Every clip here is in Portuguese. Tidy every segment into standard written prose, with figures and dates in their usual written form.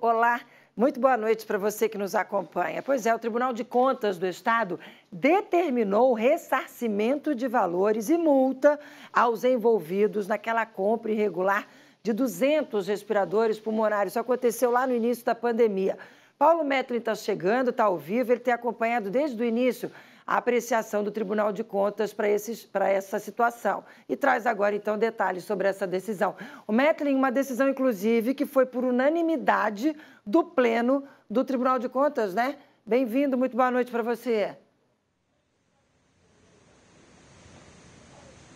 Olá, muito boa noite para você que nos acompanha. Pois é, o Tribunal de Contas do Estado determinou o ressarcimento de valores e multa aos envolvidos naquela compra irregular de 200 respiradores pulmonares. Isso aconteceu lá no início da pandemia. Paulo Mettlin está chegando, está ao vivo, ele tem acompanhado desde o início a apreciação do Tribunal de Contas para essa situação. E traz agora, então, detalhes sobre essa decisão. O Mettlin, uma decisão, inclusive, que foi por unanimidade do Pleno do Tribunal de Contas, né? Bem-vindo, muito boa noite para você.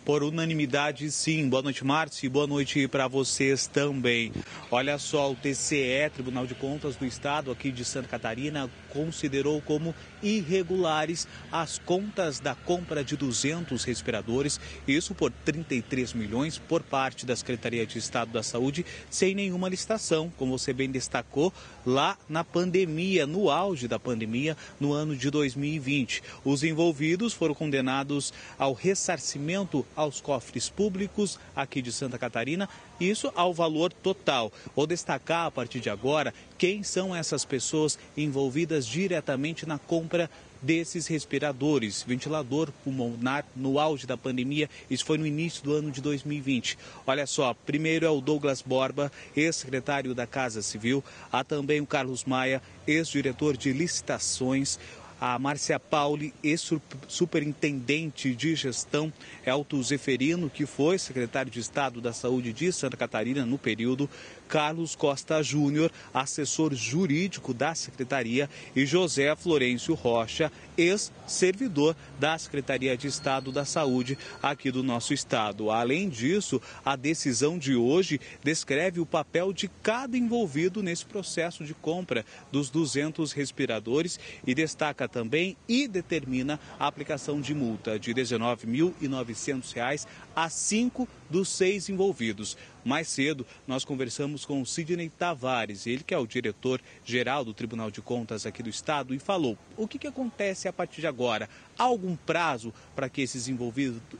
Por unanimidade, sim. Boa noite, Márcia, e boa noite para vocês também. Olha só, o TCE, Tribunal de Contas do Estado aqui de Santa Catarina, considerou como irregulares as contas da compra de 200 respiradores, isso por 33 milhões por parte da Secretaria de Estado da Saúde, sem nenhuma licitação, como você bem destacou, lá na pandemia, no auge da pandemia, no ano de 2020. Os envolvidos foram condenados ao ressarcimento aos cofres públicos aqui de Santa Catarina, isso ao valor total. Vou destacar a partir de agora quem são essas pessoas envolvidas diretamente na compra desses respiradores, ventilador pulmonar no auge da pandemia, isso foi no início do ano de 2020. Olha só, primeiro é o Douglas Borba, ex-secretário da Casa Civil, há também o Carlos Maia, ex-diretor de licitações, a Márcia Pauli, ex-superintendente de gestão, Helton de Souza Zeferino, que foi secretário de Estado da Saúde de Santa Catarina no período, Carlos Costa Júnior, assessor jurídico da Secretaria, e José Florêncio Rocha, ex-servidor da Secretaria de Estado da Saúde aqui do nosso estado. Além disso, a decisão de hoje descreve o papel de cada envolvido nesse processo de compra dos 200 respiradores e destaca também e determina a aplicação de multa de R$ 19.900 a 5 dos 6 envolvidos. Mais cedo, nós conversamos com o Sidney Tavares, ele que é o diretor-geral do Tribunal de Contas aqui do Estado, e falou o que acontece a partir de agora. Há algum prazo para que esses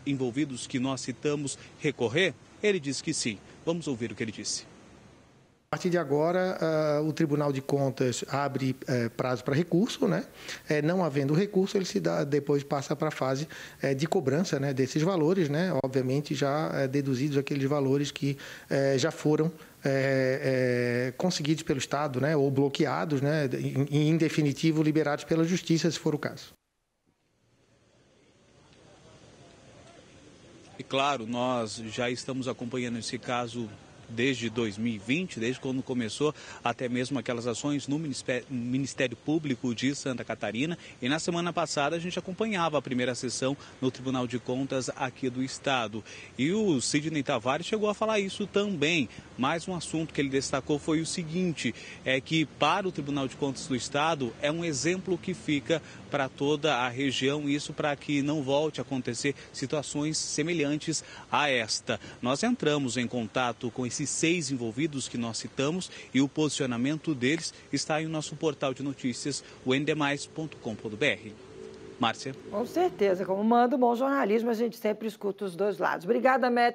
envolvidos que nós citamos recorrer? Ele disse que sim. Vamos ouvir o que ele disse. A partir de agora, o Tribunal de Contas abre prazo para recurso, né? Não havendo recurso, ele depois passa para a fase de cobrança, né, desses valores, né? Obviamente já deduzidos aqueles valores que já foram conseguidos pelo Estado, né, ou bloqueados, né, e, em definitivo, liberados pela Justiça, se for o caso. E claro, nós já estamos acompanhando esse caso desde 2020, desde quando começou até mesmo aquelas ações no Ministério Público de Santa Catarina. E na semana passada a gente acompanhava a primeira sessão no Tribunal de Contas aqui do Estado. E o Sidney Tavares chegou a falar isso também. Mais um assunto que ele destacou foi o seguinte, é que para o Tribunal de Contas do Estado é um exemplo que fica para toda a região, isso para que não volte a acontecer situações semelhantes a esta. Nós entramos em contato com esses 6 envolvidos que nós citamos e o posicionamento deles está em nosso portal de notícias, o ndmais.com.br. Márcia. Com certeza, como manda o bom jornalismo, a gente sempre escuta os dois lados. Obrigada, Mettlin.